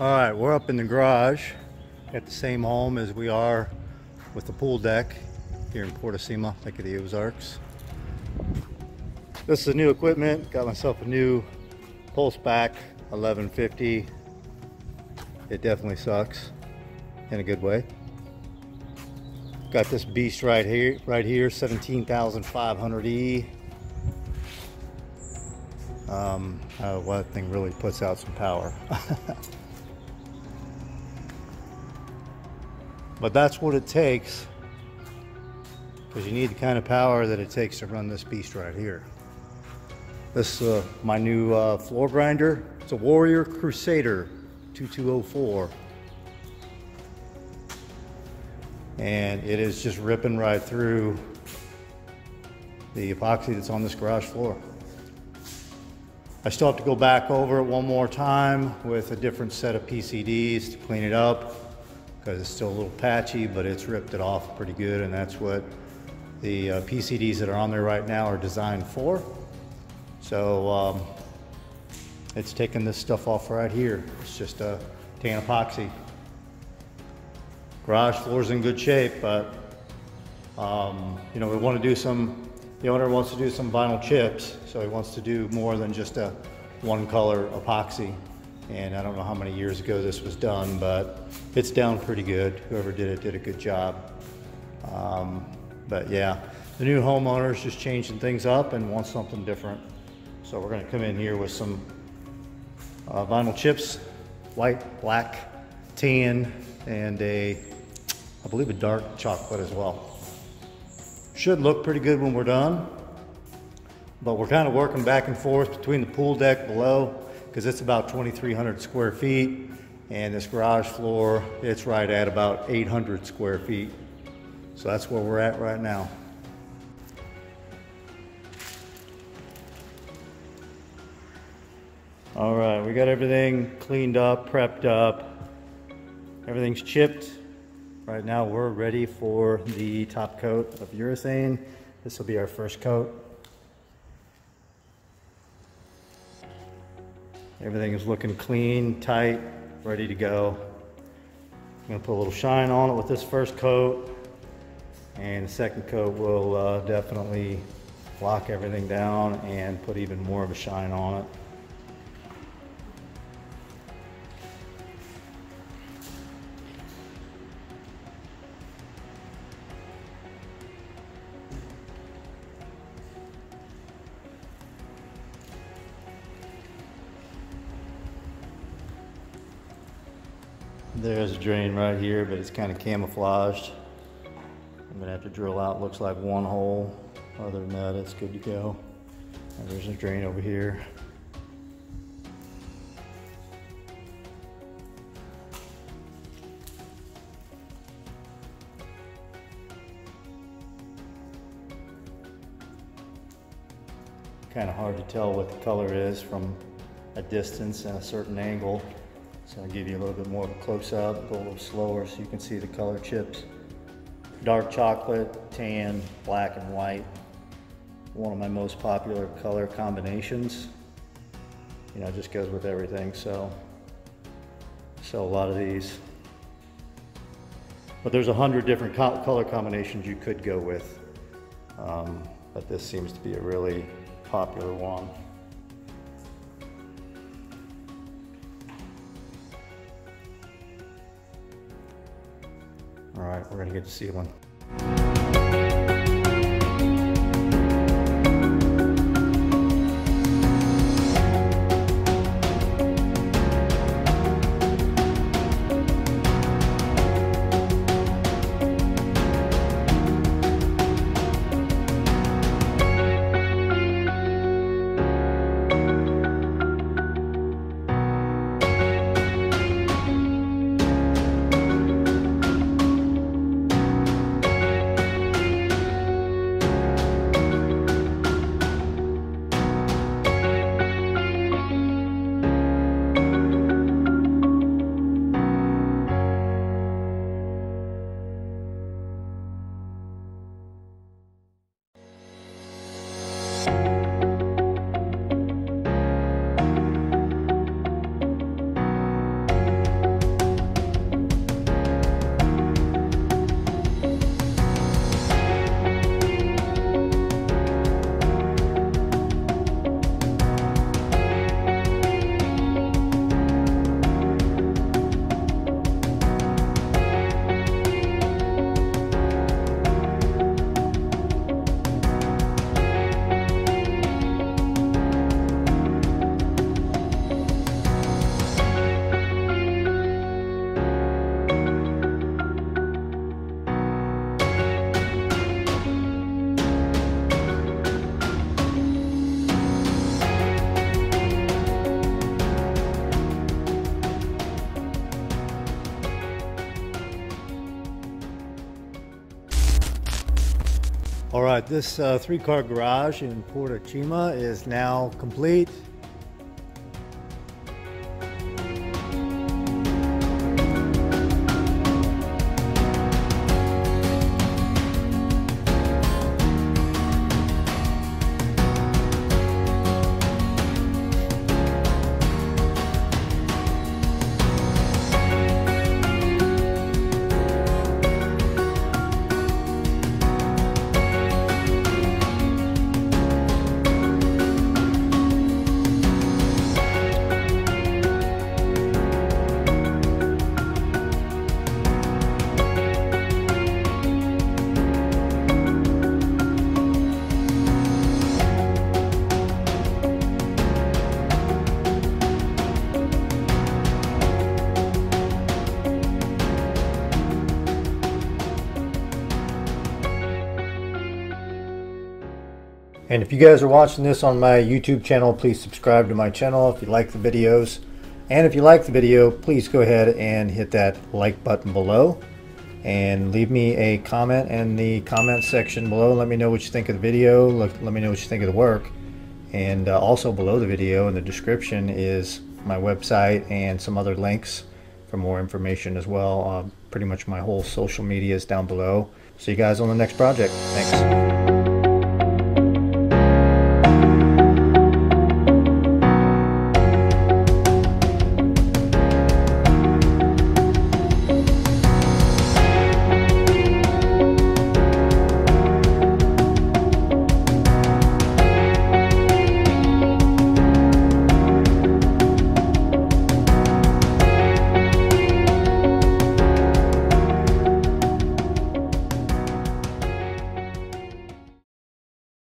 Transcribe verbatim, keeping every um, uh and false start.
Alright, we're up in the garage at the same home as we are with the pool deck here in Porto Cima, Lake of the Ozarks. This is new equipment. Got myself a new PulseBack eleven fifty. It definitely sucks in a good way. Got this beast right here, right here, seventeen thousand five hundred E. Um, uh, well, that thing really puts out some power. But that's what it takes, because you need the kind of power that it takes to run this beast right here. This is uh, my new uh, floor grinder. It's a Warrior Crusader twenty-two oh four. And it is just ripping right through the epoxy that's on this garage floor. I still have to go back over it one more time with a different set of P C Ds to clean it up, because it's still a little patchy, but it's ripped it off pretty good, and that's what the uh, P C Ds that are on there right now are designed for. So um, it's taking this stuff off right here. It's just a tan epoxy. Garage floor's in good shape, but um, you know, we want to do some, the owner wants to do some vinyl chips, so he wants to do more than just a one color epoxy. And I don't know how many years ago this was done, but it's down pretty good. Whoever did it did a good job. Um, but yeah, the new homeowner's just changing things up and wants something different. So we're gonna come in here with some uh, vinyl chips, white, black, tan, and a, I believe a dark chocolate as well. Should look pretty good when we're done, but we're kind of working back and forth between the pool deck below, because it's about twenty-three hundred square feet, and this garage floor, it's right at about eight hundred square feet. So that's where we're at right now. All right, we got everything cleaned up, prepped up. Everything's chipped. Right now we're ready for the top coat of urethane. This will be our first coat. Everything is looking clean, tight, ready to go. I'm gonna put a little shine on it with this first coat, and the second coat will uh, definitely lock everything down and put even more of a shine on it. There's a drain right here, but it's kind of camouflaged. I'm gonna have to drill out, looks like one hole. Other than that, it's good to go. And there's a drain over here. Kind of hard to tell what the color is from a distance and a certain angle. So I'll give you a little bit more of a close-up, go a little slower so you can see the color chips. Dark chocolate, tan, black, and white. One of my most popular color combinations. You know, it just goes with everything, so sell a lot of these. But there's a hundred different co color combinations you could go with. Um, but this seems to be a really popular one. All right, we're gonna get to sealing. All right, this uh, three-car garage in Porto Cima is now complete. And if you guys are watching this on my YouTube channel, please subscribe to my channel if you like the videos. And if you like the video, please go ahead and hit that like button below. And leave me a comment in the comment section below. Let me know what you think of the video. Let, let me know what you think of the work. And uh, also below the video in the description is my website and some other links for more information as well. Uh, pretty much my whole social media is down below. See you guys on the next project. Thanks.